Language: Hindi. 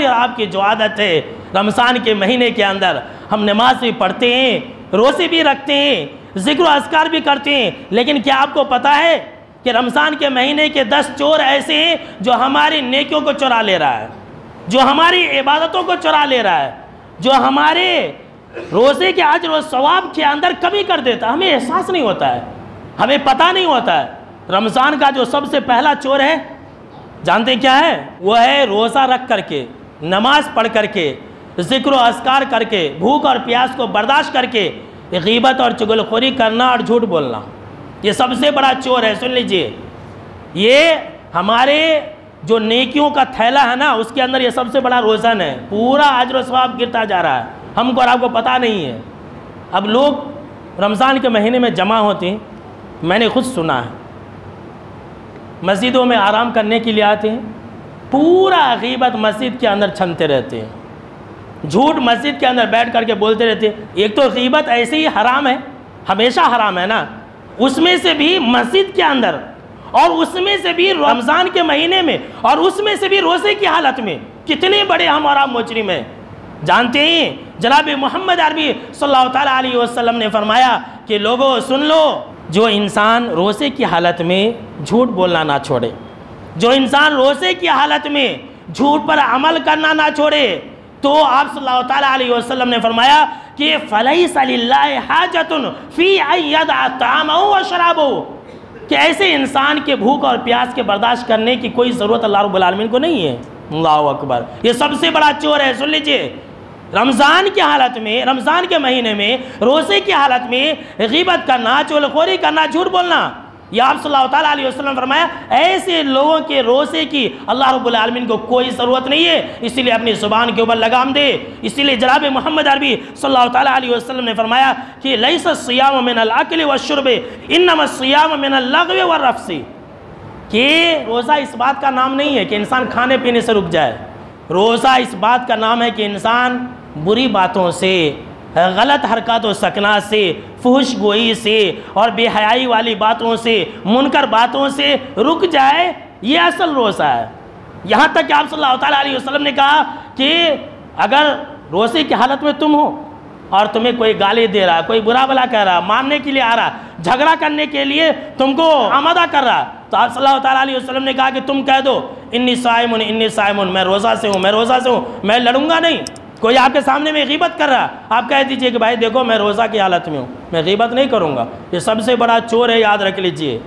हमारी और आपकी जो आदत है, रमज़ान के महीने के अंदर हम नमाज भी पढ़ते हैं, रोज़े भी रखते हैं, जिक्र अस्कार भी करते हैं, लेकिन क्या आपको पता है कि रमज़ान के महीने के 10 चोर ऐसे हैं जो हमारी नेकियों को चुरा ले रहा है, जो हमारी इबादतों को चुरा ले रहा है, जो हमारे रोज़े के अज्र व सवाब के अंदर कमी कर देता, हमें एहसास नहीं होता है, हमें पता नहीं होता है। रमज़ान का जो सबसे पहला चोर है जानते क्या है? वह है रोज़ा रख करके, नमाज पढ़ करके, ज़िक्र अस्कार करके, भूख और प्यास को बर्दाश्त करके गीबत और चुगलखोरी करना और झूठ बोलना, ये सबसे बड़ा चोर है। सुन लीजिए, ये हमारे जो नेकियों का थैला है ना, उसके अंदर ये सबसे बड़ा रोज़न है। पूरा अज्र सवाब गिरता जा रहा है, हमको और आपको पता नहीं है। अब लोग रमज़ान के महीने में जमा होते हैं, मैंने खुद सुना है, मस्जिदों में आराम करने के लिए आते हैं, पूरा गीबत मस्जिद के अंदर छनते रहते हैं, झूठ मस्जिद के अंदर बैठ करके बोलते रहते हैं। एक तो गीबत ऐसे ही हराम है, हमेशा हराम है ना, उसमें से भी मस्जिद के अंदर, और उसमें से भी रमज़ान के महीने में, और उसमें से भी रोज़े की हालत में। कितने बड़े हम और आप मुजरिम हैं जानते हैं। जनाब मोहम्मद अरबी सल्लल्लाहु तआला अलैहि वसल्लम ने फरमाया कि लोगों सुन लो, जो इंसान रोज़े की हालत में झूठ बोलना ना छोड़े, जो इंसान रोज़े की हालत में झूठ पर अमल करना ना छोड़े, तो आप सल्लल्लाहु तआला अलैहि वसल्लम ने फरमाया कि फलैसा लिल्लाहि हाजतुन फी अय्यदा तामहु व शराबहु, कि ऐसे इंसान के भूख और प्यास के बर्दाश्त करने की कोई ज़रूरत अल्लाह रब्बुल आलमीन को नहीं है। अल्लाहु अकबर, ये सबसे बड़ा चोर है। सुन लीजिए, रमज़ान की हालत में, रमज़ान के महीने में, रोज़े की हालत में गीबत करना, चुगलखोरी करना, झूठ बोलना, यह आप सल्लल्लाहु तआला अलैहि वसल्लम फरमाया ऐसे लोगों के रोज़े की अल्लाह रब्बुल आलमीन को कोई ज़रूरत नहीं है। इसीलिए अपनी ज़ुबान के ऊपर लगाम दे। इसीलिए जनाब मोहम्मद अरबी सल्लल्लाहु तआला अलैहि वसल्लम ने फरमाया कि लैसा सियाम मिनल अक्ल वश्शुर्ब इन्नमा सियाम मिनल लग़्व वर्रफ़्स, कि रोज़ा इस बात का नाम नहीं है कि इंसान खाने पीने से रुक जाए, रोज़ा इस बात का नाम है कि इंसान बुरी बातों से, गलत हरकत व सकना से, फुहश गोई से और बेहयाई वाली बातों से, मुनकर बातों से रुक जाए, ये असल रोज़ा है। यहाँ तक कि आप सल्लल्लाहु तआला अलैहि वसल्लम ने कहा कि अगर रोज़े की हालत में तुम हो और तुम्हें कोई गाली दे रहा, कोई बुरा भला कह रहा, मारने के लिए आ रहा, झगड़ा करने के लिए तुमको आमादा कर रहा, तो आप सल्लल्लाहु तआला अलैहि वसल्लम ने कहा कि तुम कह दो इन्नी साइमुन, इन्नी साइमुन, मैं रोज़ा से हूँ, मैं रोज़ा से हूँ, मैं लड़ूंगा नहीं। कोई आपके सामने में गीबत कर रहा, आप कह दीजिए कि भाई देखो मैं रोज़ा की हालत में हूँ, मैं गीबत नहीं करूँगा। ये सबसे बड़ा चोर है, याद रख लीजिए।